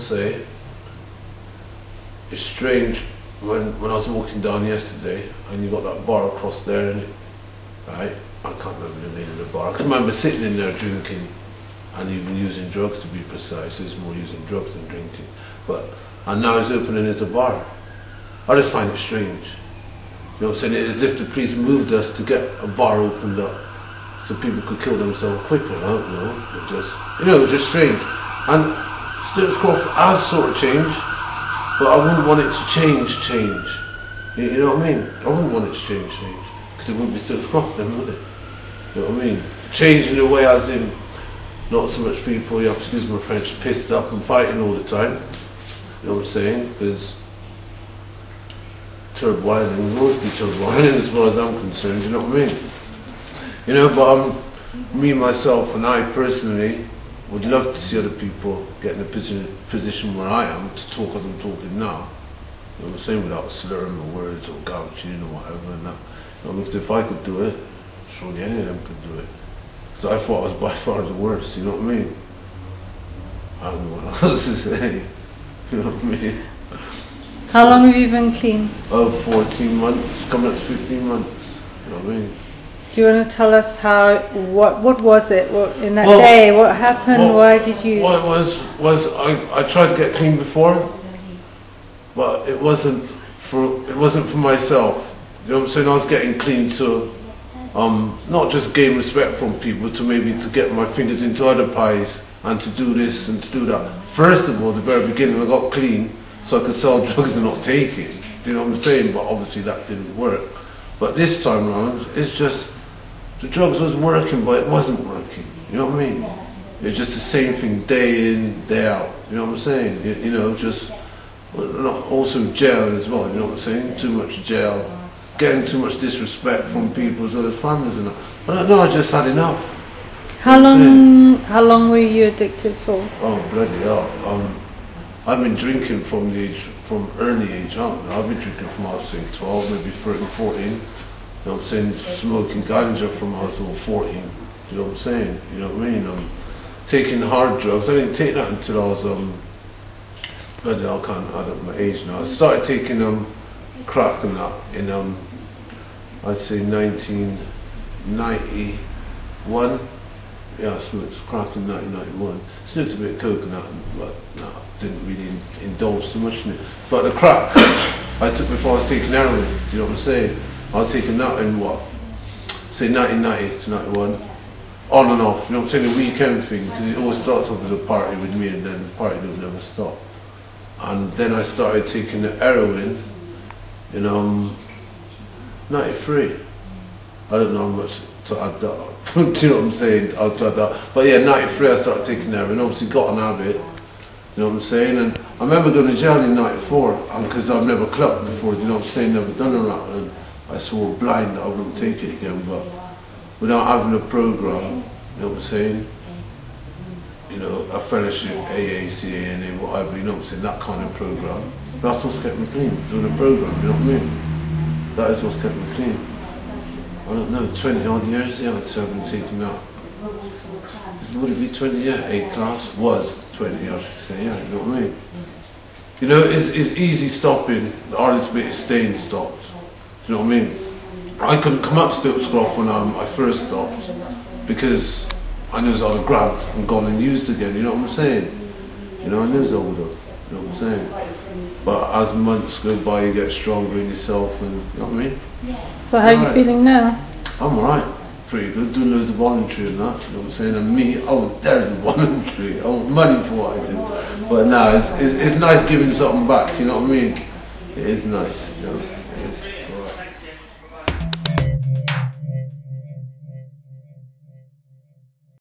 say, it's strange when I was walking down yesterday and you got that bar across there, and right, I can't remember the name of the bar. I can remember sitting in there drinking and even using drugs, to be precise. It's more using drugs than drinking. And now it's opening as a bar. I just find it strange. You know what I'm saying? It's as if the police moved us to get a bar opened up so people could kill themselves quicker. I don't know. It just, you know, it's just strange. And Stuart's Croft has sort of changed, but I wouldn't want it to change. You know what I mean? I wouldn't want it to change. Because it wouldn't be Stuart's Croft then, would it? You know what I mean? Change in a way as in not so much people, you have to excuse my French, pissed up and fighting all the time. You know what I'm saying? Because turb whining will always be turb whining as far as I'm concerned, you know what I mean? You know, but me, myself and I personally would love to see other people get in a position where I am to talk as I'm talking now. You know what I'm saying? Without slurring my words or gouging or whatever and that. You know, because if I could do it, surely any of them could do it. Because I thought I was by far the worst, you know what I mean? I don't know what else to say. You know what I mean? How long have you been clean? Oh, 14 months, coming up to 15 months. You know what I mean? Do you want to tell us how, what was it? What, in that day, what happened? Why did you? What it was I tried to get clean before, but it wasn't for myself. You know what I'm saying? I was getting clean to not just gain respect from people, to maybe to get my fingers into other pies and to do this and to do that. First of all, the very beginning, I got clean so I could sell drugs and not take it. Do you know what I'm saying? But obviously that didn't work. But this time around, it's just, the drugs was working, but it wasn't working. You know what I mean? It's just the same thing day in, day out. You know what I'm saying? You know, just, also jail as well, you know what I'm saying? Too much jail, getting too much disrespect from people as well as families and that. I don't know, I just had enough. How long were you addicted for? Oh, bloody hell. I've been drinking from the age, from early age, haven't I? I've been drinking from I was saying 12, maybe 13, 14. You know what I'm saying? Smoking ganja from I was 14. You know what I'm saying? You know what I mean? Taking hard drugs. I didn't take that until I was, bloody hell, I can't add up my age now. I started taking crack and that in, I'd say 1991. Yeah, I smoked crack in 1991. Smoked a bit of coconut, but no, didn't really indulge too much in it. But the crack I took before I was taking heroin, do you know what I'm saying? I was taking that in what? Say 1990 to 91. On and off, you know what I'm saying? The weekend thing, because it always starts off as a party with me and then the party will never stop. And then I started taking the heroin in 93. I don't know how much to add that up. Do you know what I'm saying? I'll try that. But yeah, 93 I started taking heroin, obviously got an habit, you know what I'm saying? And I remember going to jail in 94, and because I've never clubbed before, you know what I'm saying, never done all that, and I swore blind that I wouldn't take it again, but without having a programme, you know what I'm saying? You know, a fellowship, AACANA, whatever, you know what I'm saying, that kind of programme. That's what's kept me clean, doing a programme, you know what I mean? That is what's kept me clean. I don't know, 20 odd years, yeah, I'd have been taken out. Would it be 20? Yeah, A class was 20, I should say, yeah, you know what I mean? You know, it's easy stopping, the hardest bit is staying stopped. Do you know what I mean? I couldn't come up Stuart's Croft when I first stopped, because I knew I would have grabbed and gone and used again, you know what I'm saying? You know, I knew I would have, you know what I'm saying? But as months go by, you get stronger in yourself, and you know what I mean? So how are you feeling now? I'm alright, pretty good, doing loads of voluntary and that, you know what I'm saying? And me, I was terrible voluntary, I want money for what I do. But no, it's nice giving something back, you know what I mean? It is nice, you know, it is alright.